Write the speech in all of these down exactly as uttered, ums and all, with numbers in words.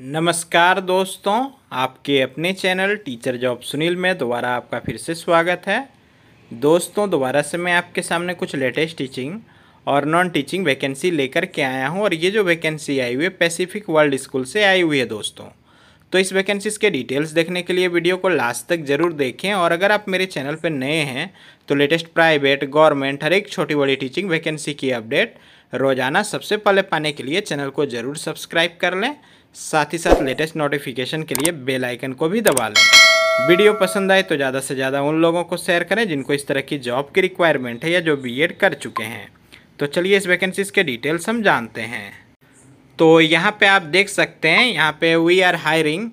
नमस्कार दोस्तों, आपके अपने चैनल टीचर जॉब सुनील में दोबारा आपका फिर से स्वागत है। दोस्तों, दोबारा से मैं आपके सामने कुछ लेटेस्ट टीचिंग और नॉन टीचिंग वैकेंसी लेकर के आया हूं। और ये जो वैकेंसी आई हुई है पैसिफिक वर्ल्ड स्कूल से आई हुई है दोस्तों। तो इस वैकेंसी के डिटेल्स देखने के लिए वीडियो को लास्ट तक ज़रूर देखें। और अगर आप मेरे चैनल पर नए हैं तो लेटेस्ट प्राइवेट, गवर्नमेंट, हर एक छोटी बड़ी टीचिंग वैकेंसी की अपडेट रोज़ाना सबसे पहले पाने के लिए चैनल को ज़रूर सब्सक्राइब कर लें। साथ ही साथ लेटेस्ट नोटिफिकेशन के लिए बेल आइकन को भी दबा लें। वीडियो पसंद आए तो ज़्यादा से ज़्यादा उन लोगों को शेयर करें जिनको इस तरह की जॉब की रिक्वायरमेंट है या जो बीएड कर चुके हैं। तो चलिए इस वैकेंसीज के डिटेल्स हम जानते हैं। तो यहाँ पे आप देख सकते हैं, यहाँ पे वी आर हायरिंग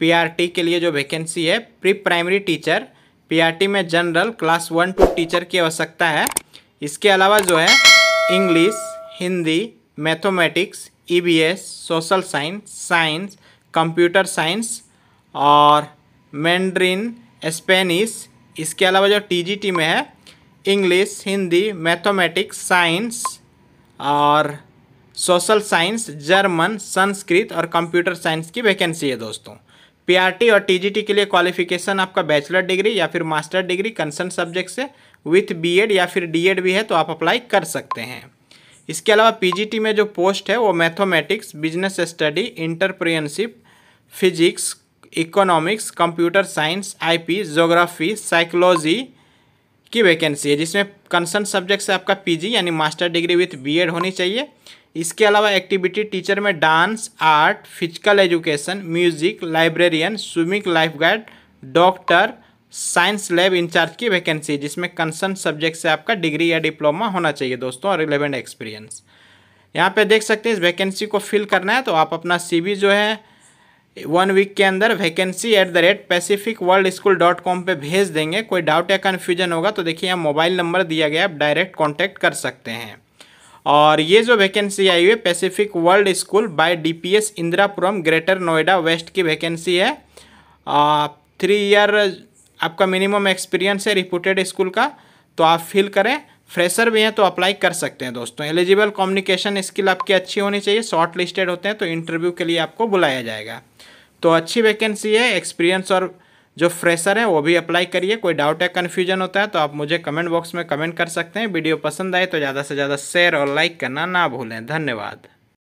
पीआरटी के लिए जो वैकेंसी है प्री प्राइमरी टीचर, पीआरटी में general class one two teacher की आवश्यकता है। इसके अलावा जो है English, Hindi, mathematics, EVS, social science, science, computer science और मैंड्रिन, स्पेनिश। इसके अलावा जो टीजीटी में है इंग्लिश, हिंदी, मैथमेटिक्स, साइंस और सोशल साइंस, जर्मन, संस्कृत और कंप्यूटर साइंस की वैकेंसी है दोस्तों। पीआरटी और टीजीटी के लिए क्वालिफिकेशन आपका बैचलर डिग्री या फिर मास्टर डिग्री कंसर्न सब्जेक्ट से विथ बीएड या फिर डीएड भी है तो आप अप्लाई कर सकते हैं। इसके अलावा पीजीटी में जो पोस्ट है वो mathematics, business study, entrepreneurship, physics, economics, computer science, IP, geography, psychology की वैकेंसी है जिसमें कंसर्न सब्जेक्ट से आपका पीजी यानी मास्टर डिग्री विथ बीएड होनी चाहिए। इसके अलावा एक्टिविटी टीचर में dance, art, physical education, music, librarian, swimming lifeguard, doctor, science lab in charge की वैकेंसी जिसमें कंसर्न सब्जेक्ट से आपका डिग्री या डिप्लोमा होना चाहिए दोस्तों और रिलेवेंट एक्सपीरियंस। यहाँ पे देख सकते हैं इस वैकेंसी को फिल करना है तो आप अपना सीवी जो है वन वीक के अंदर vacancy at the rate Pacific world school dot com पर भेज देंगे। कोई डाउट या कन्फ्यूजन होगा तो देखिए यहाँ मोबाइल नंबर दिया गया, आप डायरेक्ट कॉन्टैक्ट कर सकते हैं। और ये जो वैकेंसी आई हुई है Pacific world school by DPS Indirapuram greater Noida waste की वैकेंसी है। थ्री ईयर आपका मिनिमम एक्सपीरियंस है रिप्यूटेड स्कूल का, तो आप फिल करें। फ्रेशर भी हैं तो अप्लाई कर सकते हैं दोस्तों। एलिजिबल कम्युनिकेशन स्किल आपकी अच्छी होनी चाहिए, शॉर्ट लिस्टेड होते हैं तो इंटरव्यू के लिए आपको बुलाया जाएगा। तो अच्छी वैकेंसी है, एक्सपीरियंस और जो फ्रेशर है वो भी अप्लाई करिए। कोई डाउट या कन्फ्यूजन होता है तो आप मुझे कमेंट बॉक्स में कमेंट कर सकते हैं। वीडियो पसंद आए तो ज़्यादा से ज़्यादा शेयर और लाइक करना ना भूलें। धन्यवाद।